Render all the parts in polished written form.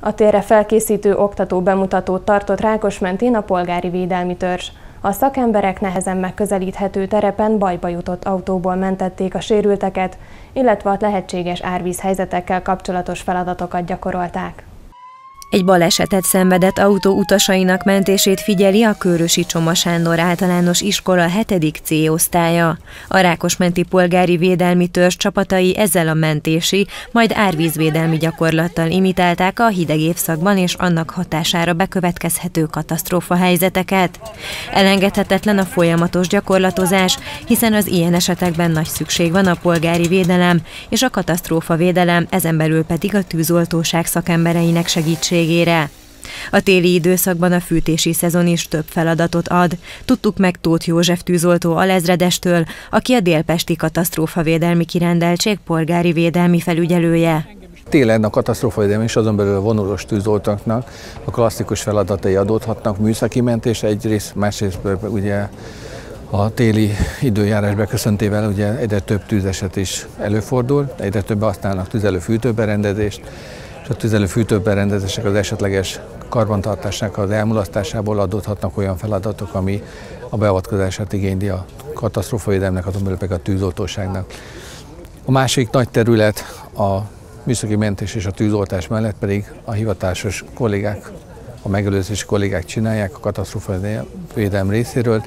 A térre felkészítő oktató bemutatót tartott Rákosmentén a Polgári Védelmi Törzs. A szakemberek nehezen megközelíthető terepen bajba jutott autóból mentették a sérülteket, illetve a lehetséges árvízhelyzetekkel kapcsolatos feladatokat gyakorolták. Egy balesetet szenvedett autó utasainak mentését figyeli a Körösi Csoma Sándor Általános Iskola 7. C-osztálya. A Rákosmenti Polgári Védelmi Törzs csapatai ezzel a mentési, majd árvízvédelmi gyakorlattal imitálták a hideg évszakban és annak hatására bekövetkezhető katasztrófa helyzeteket. Elengedhetetlen a folyamatos gyakorlatozás, hiszen az ilyen esetekben nagy szükség van a polgári védelem és a katasztrófavédelem, ezen belül pedig a tűzoltóság szakembereinek segítségére. A téli időszakban a fűtési szezon is több feladatot ad. Tudtuk meg Tóth József tűzoltó alezredestől, aki a Dél-pesti katasztrófavédelmi kirendeltség polgári védelmi felügyelője. Télen a katasztrófavédelmi és azon belül a vonulós tűzoltóknak a klasszikus feladatai adódhatnak, műszaki mentés egyrészt, másrészt ugye a téli időjárás beköszöntével ugye egyre több tűzeset is előfordul, egyre több használnak tüzelő-fűtőberendezést. A tüzelő-fűtőberendezések az esetleges karbantartásnak az elmulasztásából adódhatnak olyan feladatok, ami a beavatkozását igényli a katasztrófavédelemnek, azon belül pedig a tűzoltóságnak. A másik nagy terület a műszaki mentés és a tűzoltás mellett pedig a hivatásos kollégák, a megelőzési kollégák csinálják a katasztrófavédelem részéről.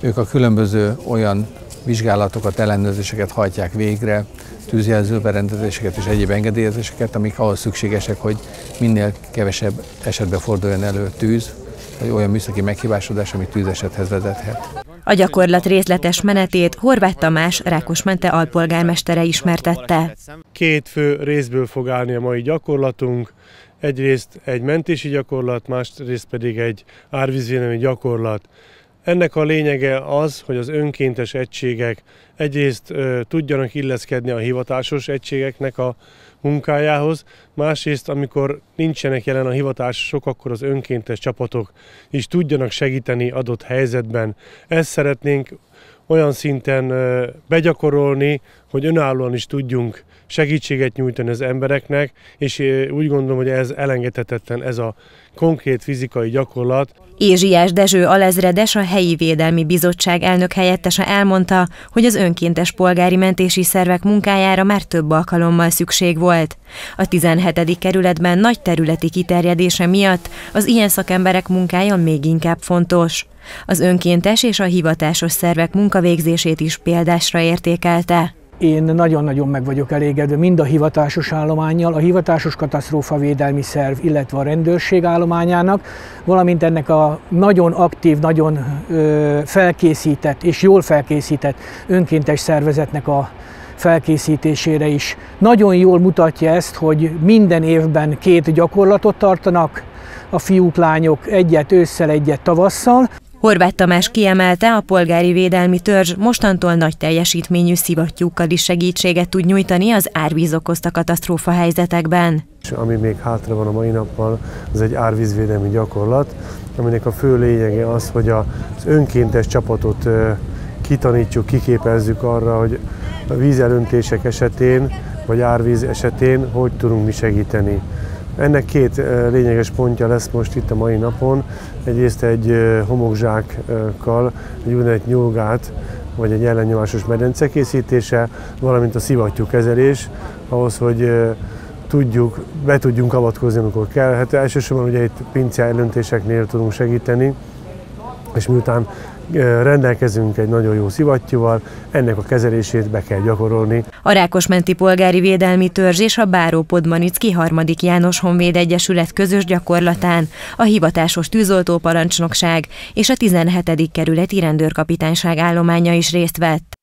Ők a különböző olyan vizsgálatokat, ellenőrzéseket hajtják végre, tűzjelző berendezéseket és egyéb engedélyezéseket, amik ahhoz szükségesek, hogy minél kevesebb esetben forduljon elő tűz, vagy olyan műszaki meghibásodás, ami tűzesethez vezethet. A gyakorlat részletes menetét Horváth Tamás, Rákosmente alpolgármestere ismertette. Két fő részből fog állni a mai gyakorlatunk. Egyrészt egy mentési gyakorlat, másrészt pedig egy árvízvédelmi gyakorlat. Ennek a lényege az, hogy az önkéntes egységek egyrészt tudjanak illeszkedni a hivatásos egységeknek a munkájához, másrészt amikor nincsenek jelen a hivatásosok, akkor az önkéntes csapatok is tudjanak segíteni adott helyzetben. Ezt szeretnénk olyan szinten begyakorolni, hogy önállóan is tudjunk segítséget nyújtani az embereknek, és úgy gondolom, hogy ez elengedhetetlen, ez a konkrét fizikai gyakorlat. Ézsiás Dezső alezredes, a helyi védelmi bizottság elnök helyettese elmondta, hogy az önkéntes polgári mentési szervek munkájára már több alkalommal szükség volt. A 17. kerületben nagy területi kiterjedése miatt az ilyen szakemberek munkája még inkább fontos. Az önkéntes és a hivatásos szervek munkavégzését is példásra értékelte. Én nagyon-nagyon meg vagyok elégedve mind a hivatásos állománnyal, a hivatásos katasztrófavédelmi szerv, illetve a rendőrség állományának, valamint ennek a nagyon aktív, nagyon felkészített és jól felkészített önkéntes szervezetnek a felkészítésére is. Nagyon jól mutatja ezt, hogy minden évben két gyakorlatot tartanak a fiúk, lányok, egyet ősszel, egyet tavasszal. Horváth Tamás kiemelte, a polgári védelmi törzs mostantól nagy teljesítményű szivattyúkkal is segítséget tud nyújtani az árvíz okozta katasztrófa helyzetekben. Ami még hátra van a mai nappal, az egy árvízvédelmi gyakorlat, aminek a fő lényege az, hogy az önkéntes csapatot kitanítjuk, kiképezzük arra, hogy a vízelöntések esetén, vagy árvíz esetén hogy tudunk mi segíteni. Ennek két lényeges pontja lesz most itt a mai napon. Egyrészt egy homokzsákkal, egy úgynevezett nyolgát, vagy egy ellennyomásos medence készítése, valamint a szivattyú kezelés, ahhoz, hogy be tudjunk avatkozni, amikor kell. Hát elsősorban ugye itt pince elöntéseknél tudunk segíteni, és miután rendelkezünk egy nagyon jó szivattyúval, ennek a kezelését be kell gyakorolni. A Rákosmenti Polgári Védelmi Törzs és a Báró Podmanicki III. János Honvéd Egyesület közös gyakorlatán a hivatásos tűzoltóparancsnokság és a 17. kerületi rendőrkapitányság állománya is részt vett.